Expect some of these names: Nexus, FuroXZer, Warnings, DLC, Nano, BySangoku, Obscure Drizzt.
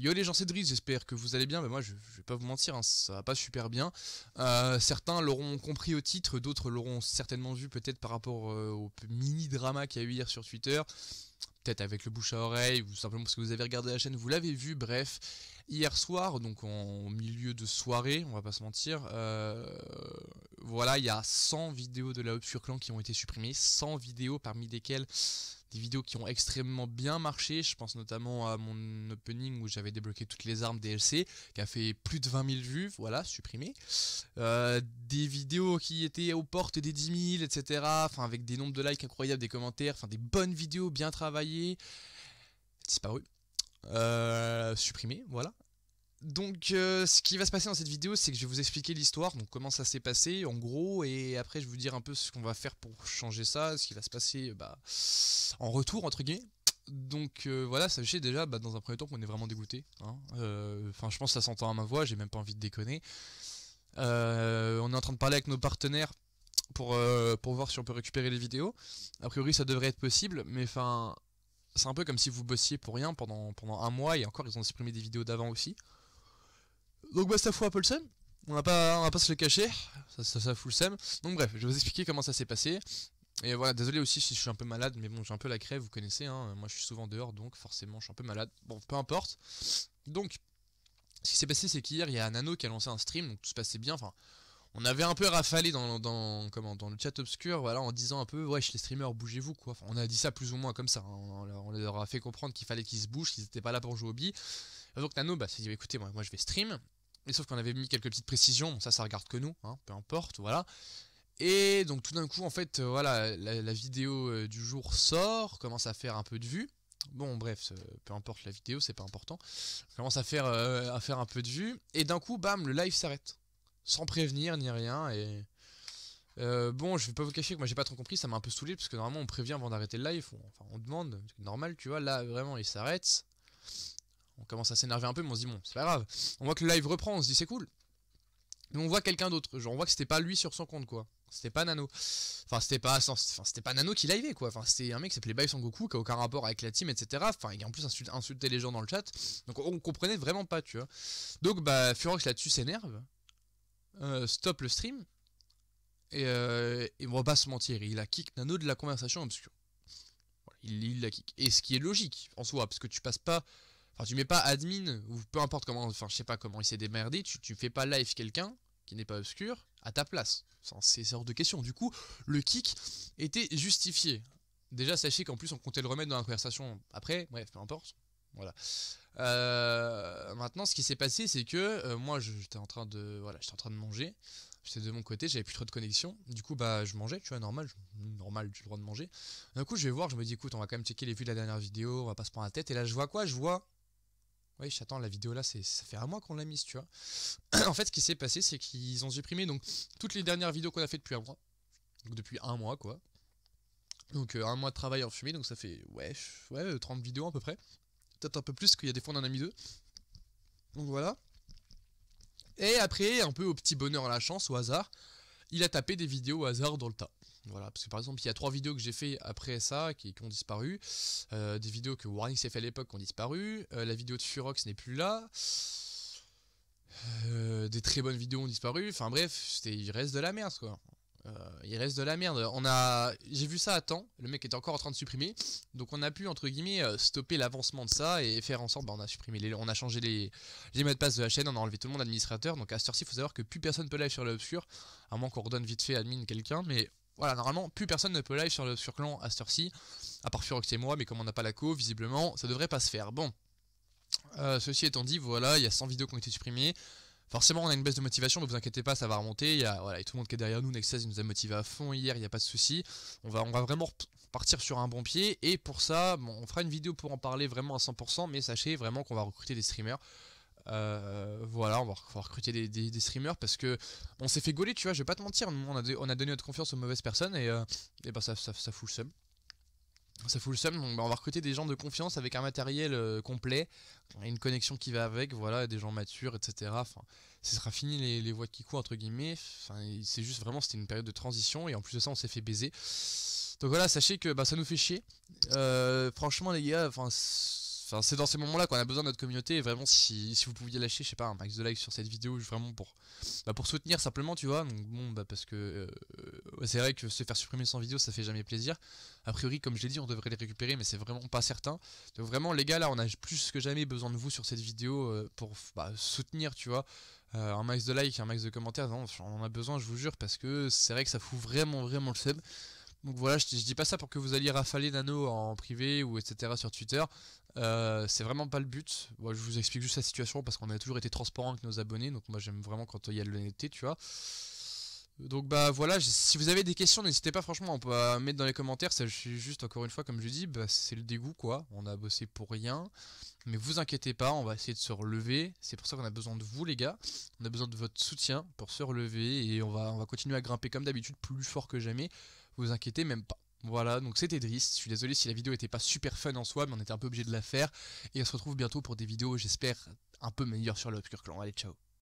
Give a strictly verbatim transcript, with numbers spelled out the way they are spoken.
Yo les gens, c'est Drizzt, j'espère que vous allez bien. Mais moi je, je vais pas vous mentir, hein, ça va pas super bien. euh, Certains l'auront compris au titre, d'autres l'auront certainement vu peut-être par rapport euh, au mini drama qu'il y a eu hier sur Twitter. Peut-être avec le bouche à oreille, ou simplement parce que vous avez regardé la chaîne, vous l'avez vu. Bref, hier soir, donc en milieu de soirée, on va pas se mentir, euh, voilà, il y a cent vidéos de la Obscure Clan qui ont été supprimées, cent vidéos parmi desquelles des vidéos qui ont extrêmement bien marché. Je pense notamment à mon opening où j'avais débloqué toutes les armes D L C, qui a fait plus de vingt mille vues, voilà, supprimé. Euh, des vidéos qui étaient aux portes des dix mille, et cetera. Enfin, avec des nombres de likes incroyables, des commentaires, enfin des bonnes vidéos bien travaillées, disparues, euh, supprimées, voilà. Donc euh, ce qui va se passer dans cette vidéo, c'est que je vais vous expliquer l'histoire, donc comment ça s'est passé en gros, et après je vais vous dire un peu ce qu'on va faire pour changer ça, ce qui va se passer bah, en retour entre guillemets. Donc euh, voilà, sachez déjà bah, dans un premier temps qu'on est vraiment dégoûté, hein. euh, je pense que ça s'entend à ma voix, j'ai même pas envie de déconner. Euh, on est en train de parler avec nos partenaires pour, euh, pour voir si on peut récupérer les vidéos. A priori ça devrait être possible, mais enfin c'est un peu comme si vous bossiez pour rien pendant, pendant un mois, et encore ils ont supprimé des vidéos d'avant aussi. Donc bah ça fout un peu le seum, on va pas, on va pas se le cacher, ça, ça, ça fout le seum. Donc bref, je vais vous expliquer comment ça s'est passé. Et voilà, désolé aussi si je suis un peu malade, mais bon j'ai un peu la crève, vous connaissez, hein. Moi je suis souvent dehors, donc forcément je suis un peu malade, bon peu importe. Donc, ce qui s'est passé c'est qu'hier il y a Nano qui a lancé un stream, donc tout se passait bien, enfin... On avait un peu rafalé dans, dans, comment, dans le chat obscur, voilà, en disant un peu, wesh les streamers bougez-vous quoi. Enfin, on a dit ça plus ou moins comme ça, hein. on, on leur a fait comprendre qu'il fallait qu'ils se bougent, qu'ils n'étaient pas là pour jouer au billes. Donc Nano bah, s'est dit, écoutez moi, moi je vais stream, et sauf qu'on avait mis quelques petites précisions, bon, ça ça regarde que nous, hein, peu importe, voilà. Et donc tout d'un coup en fait, euh, voilà, la, la vidéo euh, du jour sort, commence à faire un peu de vues. Bon bref, peu importe la vidéo, c'est pas important. On commence à faire, euh, à faire un peu de vues, et d'un coup bam, le live s'arrête. Sans prévenir ni rien, et euh, bon je vais pas vous cacher que moi j'ai pas trop compris, ça m'a un peu saoulé parce que normalement on prévient avant d'arrêter le live, on, enfin on demande, c'est normal tu vois, là vraiment il s'arrête, on commence à s'énerver un peu mais on se dit bon c'est pas grave, on voit que le live reprend, on se dit c'est cool, mais on voit quelqu'un d'autre, genre on voit que c'était pas lui sur son compte quoi, c'était pas Nano, enfin c'était pas, enfin, c'était pas Nano qui liveait quoi, enfin c'était un mec qui s'appelait BySangoku qui a aucun rapport avec la team etc, enfin il a en plus insulté les gens dans le chat, donc on comprenait vraiment pas tu vois, donc bah Furox là-dessus s'énerve. Euh, stop le stream et, euh, et on va pas se mentir, il a kick Nano de la conversation obscure, voilà, il, il la kick, et ce qui est logique en soi parce que tu passes pas, enfin tu mets pas admin ou peu importe comment, enfin je sais pas comment il s'est démerdé, tu, tu fais pas live quelqu'un qui n'est pas obscur à ta place, c'est hors de question, du coup le kick était justifié. Déjà sachez qu'en plus on comptait le remettre dans la conversation après, bref peu importe. Voilà. Euh, maintenant, ce qui s'est passé, c'est que euh, moi, j'étais en train de, voilà, j'étais en train de manger. J'étais de mon côté, j'avais plus trop de connexion. Du coup, bah, je mangeais, tu vois, normal, je, normal, j'ai le droit de manger. D'un coup, je vais voir, je me dis, écoute, on va quand même checker les vues de la dernière vidéo, on va pas se prendre la tête. Et là, je vois quoi? Je vois. Oui, j'attends, la vidéo là, c'est, ça fait un mois qu'on l'a mise, tu vois. En fait, ce qui s'est passé, c'est qu'ils ont supprimé donc toutes les dernières vidéos qu'on a fait depuis un mois. Donc depuis un mois, quoi. Donc euh, un mois de travail en fumée, donc ça fait ouais, ouais, trente vidéos à peu près. Peut-être un peu plus qu'il y a des fois on en a mis deux. Donc voilà. Et après, un peu au petit bonheur à la chance, au hasard, il a tapé des vidéos au hasard dans le tas. Voilà, parce que par exemple, il y a trois vidéos que j'ai fait après ça qui, qui ont disparu. Euh, des vidéos que Warnings s'est fait à l'époque qui ont disparu. Euh, la vidéo de Furox n'est plus là. Euh, des très bonnes vidéos ont disparu. Enfin bref, il reste de la merde quoi. Euh, il reste de la merde, on a... j'ai vu ça à temps, le mec était encore en train de supprimer, donc on a pu entre guillemets stopper l'avancement de ça et faire en sorte, bah, on a supprimé, les... on a changé les... les mots de passe de la chaîne, on a enlevé tout le monde administrateur, donc à cette heure-ci il faut savoir que plus personne peut live sur l'obscur, à moins qu'on redonne vite fait admin quelqu'un, mais voilà, normalement plus personne ne peut live sur l'obscur clan à cette heure-ci, à part Furox et moi, mais comme on n'a pas la co, visiblement ça devrait pas se faire. Bon, euh, ceci étant dit, voilà, il y a cent vidéos qui ont été supprimées. Forcément on a une baisse de motivation, ne vous inquiétez pas, ça va remonter, il y a, voilà, et tout le monde qui est derrière nous, Nexus il nous a motivés à fond hier, il n'y a pas de souci. On va, on va vraiment partir sur un bon pied, et pour ça, bon, on fera une vidéo pour en parler vraiment à cent pour cent, mais sachez vraiment qu'on va recruter des streamers. Euh, voilà, on va, on va recruter des, des, des streamers parce que on s'est fait gauler, tu vois, je vais pas te mentir, on a, de, on a donné notre confiance aux mauvaises personnes, et, euh, et ben ça, ça, ça fout le seum. Ça fout le seum, donc bah, on va recruter des gens de confiance avec un matériel euh, complet, une connexion qui va avec, voilà, des gens matures, et cetera. Enfin, ce sera fini les, les voix qui courent, entre guillemets. Enfin, c'est juste vraiment, c'était une période de transition et en plus de ça, on s'est fait baiser. Donc voilà, sachez que bah, ça nous fait chier. Euh, franchement, les gars, enfin, Enfin, c'est dans ces moments là qu'on a besoin de notre communauté. Et vraiment si, si vous pouviez lâcher, je sais pas, un max de likes sur cette vidéo, vraiment pour, bah, pour soutenir simplement, tu vois. Donc bon, bah parce que euh, c'est vrai que se faire supprimer cent vidéos, ça fait jamais plaisir. A priori, comme je l'ai dit, on devrait les récupérer, mais c'est vraiment pas certain. Donc vraiment les gars, là on a plus que jamais besoin de vous sur cette vidéo euh, pour bah, soutenir, tu vois. Euh, un max de likes, un max de commentaires, non, on en a besoin, je vous jure, parce que c'est vrai que ça fout vraiment vraiment le seum. Donc voilà, je, je dis pas ça pour que vous alliez rafaler Nano en privé ou et cetera sur Twitter, euh, c'est vraiment pas le but. Moi, je vous explique juste la situation parce qu'on a toujours été transparent avec nos abonnés, donc moi j'aime vraiment quand il y a de l'honnêteté, tu vois. Donc bah voilà, si vous avez des questions, n'hésitez pas, franchement, on peut mettre dans les commentaires. Ça, je suis juste, encore une fois, comme je dis, bah, c'est le dégoût quoi, on a bossé pour rien. Mais vous inquiétez pas, on va essayer de se relever, c'est pour ça qu'on a besoin de vous les gars, on a besoin de votre soutien pour se relever et on va, on va continuer à grimper comme d'habitude, plus fort que jamais, vous inquiétez même pas. Voilà, donc c'était Drizzt, je suis désolé si la vidéo était pas super fun en soi, mais on était un peu obligé de la faire, et on se retrouve bientôt pour des vidéos, j'espère, un peu meilleures sur l'Obscure Clan, allez ciao.